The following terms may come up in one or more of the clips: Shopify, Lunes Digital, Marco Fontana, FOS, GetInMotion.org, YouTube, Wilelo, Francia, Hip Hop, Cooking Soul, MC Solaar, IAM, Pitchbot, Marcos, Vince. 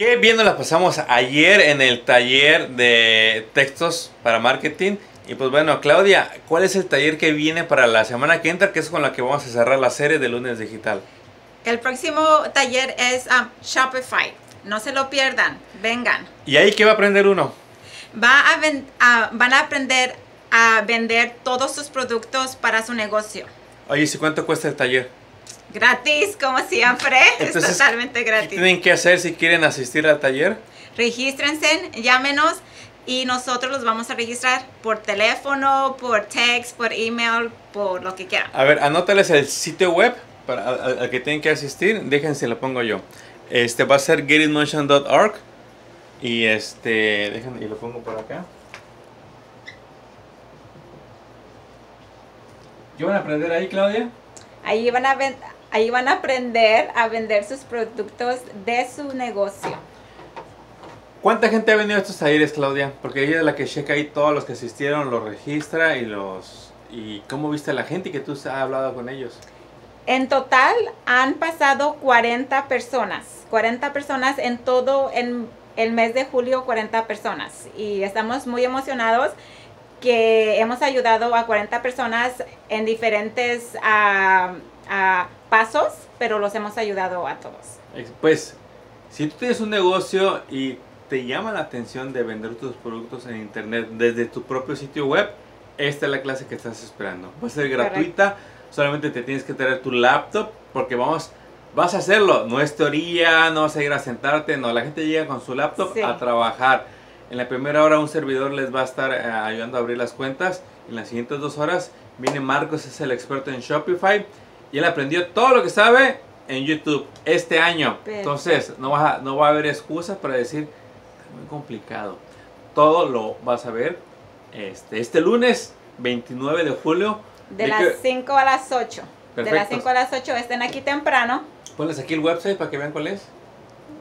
Qué bien nos la pasamos ayer en el taller de textos para marketing. Y pues bueno, Claudia, ¿cuál es el taller que viene para la semana que entra? Que es con la que vamos a cerrar la serie de Lunes Digital. El próximo taller es Shopify. No se lo pierdan, vengan. ¿Y ahí qué va a aprender uno? Van a aprender a vender todos sus productos para su negocio. Oye, ¿y cuánto cuesta el taller? Gratis, como siempre. Entonces, es totalmente gratis. ¿Qué tienen que hacer si quieren asistir al taller? Regístrense, llámenos y nosotros los vamos a registrar por teléfono, por text, por email, por lo que quieran. A ver, anótales el sitio web al que tienen que asistir. Déjense, lo pongo yo. Va a ser GetInMotion.org y déjenme, y lo pongo por acá. ¿Yo van a aprender ahí, Claudia? Ahí van a aprender a vender sus productos de su negocio. ¿Cuánta gente ha venido a estos talleres, Claudia? Porque ella es la que checa ahí todos los que asistieron, los registra y cómo viste a la gente que tú has hablado con ellos. En total han pasado 40 personas. 40 personas en todo el mes de julio, 40 personas. Y estamos muy emocionados que hemos ayudado a 40 personas en diferentes pasos, pero los hemos ayudado a todos. Pues, si tú tienes un negocio y te llama la atención de vender tus productos en internet desde tu propio sitio web, esta es la clase que estás esperando. Va a ser gratuita, solamente te tienes que traer tu laptop porque vas a hacerlo. No es teoría, no vas a ir a sentarte, no. La gente llega con su laptop a trabajar. En la primera hora un servidor les va a estar ayudando a abrir las cuentas. En las siguientes 2 horas viene Marcos, es el experto en Shopify. Y él aprendió todo lo que sabe en YouTube este año. Entonces no va a haber excusas para decir, está muy complicado. Todo lo vas a ver este lunes 29 de julio. De las 5 a las 8. Perfecto. De las 5 a las 8 estén aquí temprano. Ponles aquí el website para que vean cuál es.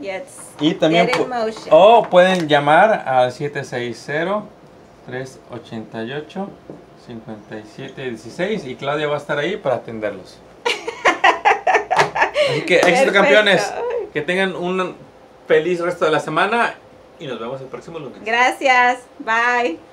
Yes. Y también pueden llamar al 760-388-5716 y Claudia va a estar ahí para atenderlos. Así que éxito, campeones. Que tengan un feliz resto de la semana y nos vemos el próximo lunes. Gracias. Bye.